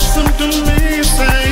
Something to me say.